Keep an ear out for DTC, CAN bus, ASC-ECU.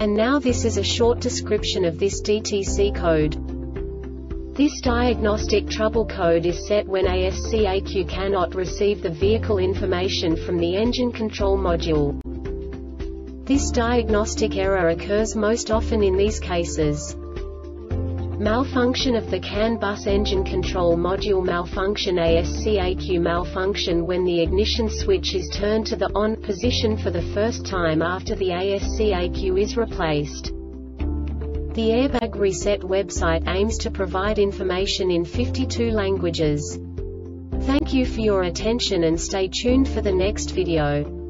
And now this is a short description of this DTC code. This diagnostic trouble code is set when ASC-ECU cannot receive the vehicle information from the engine control module. This diagnostic error occurs most often in these cases: malfunction of the CAN bus engine control module, malfunction ASC-ECU, malfunction when the ignition switch is turned to the on position for the first time after the ASC-ECU is replaced. The Airbag Reset website aims to provide information in 52 languages. Thank you for your attention and stay tuned for the next video.